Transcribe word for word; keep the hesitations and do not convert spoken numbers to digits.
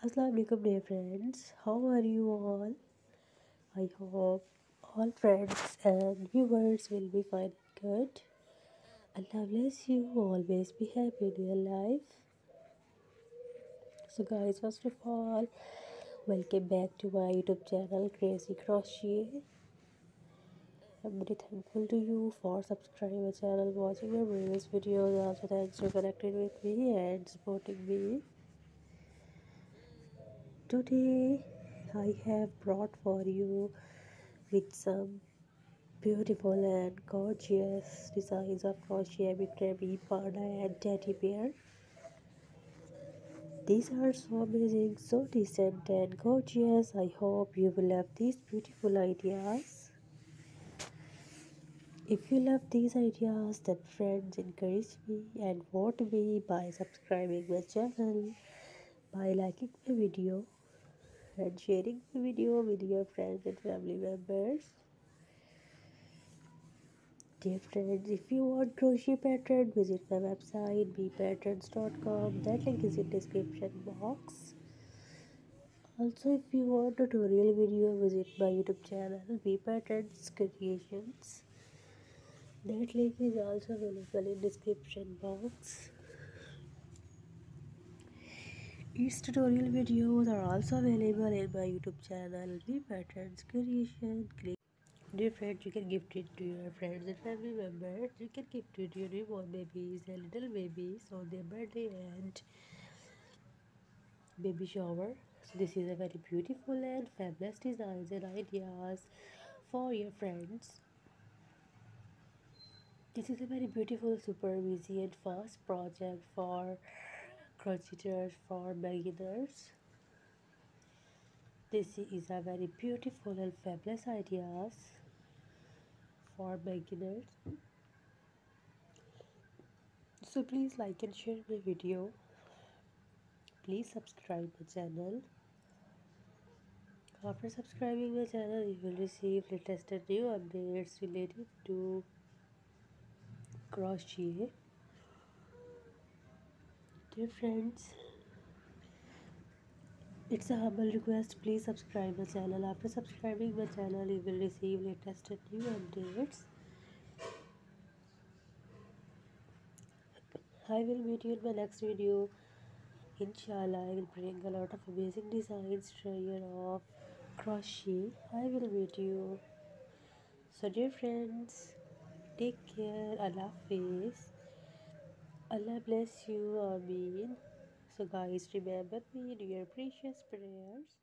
Assalamu alaikum dear friends, how are you all? I hope all friends and viewers will be fine and good. Allah bless you, always be happy in your life. So guys, first of all, welcome back to my YouTube channel Crazy Crochet. I'm very thankful to you for subscribing my channel, watching my previous videos. Also thanks for connecting with me and supporting me. Today I have brought for you with some beautiful and gorgeous designs of crochet with Krabby Panda and teddy bear. These are so amazing, so decent and gorgeous. I hope you will love these beautiful ideas. If you love these ideas, then friends, encourage me and vote me by subscribing my channel, by liking my video and sharing the video with your friends and family members. Dear friends, if you want crochet pattern, visit my website be patterns dot com. That link is in description box. Also, if you want tutorial video, visit my YouTube channel Be Patterns Creations. That link is also available in description box. These tutorial videos are also available in my YouTube channel Be Patterns Creation. Dear friends, you can gift it to your friends and family members. You can gift it to your newborn babies and little babies on their birthday and baby shower. So this is a very beautiful and fabulous designs and ideas for your friends. This is a very beautiful, super easy and fast project for crocheters, for beginners. This is a very beautiful and fabulous ideas for beginners. So please like and share my video. Please subscribe my channel. After subscribing my channel, you will receive latest and new updates related to crochet. Dear friends, it's a humble request, please subscribe my channel. After subscribing my channel, you will receive latest and new updates. I will meet you in my next video. Inshallah, I will bring a lot of amazing designs to you of crochet. I will meet you. So dear friends, take care. Allah Hafiz. Allah bless you, Ameen. So guys, remember me in your precious prayers.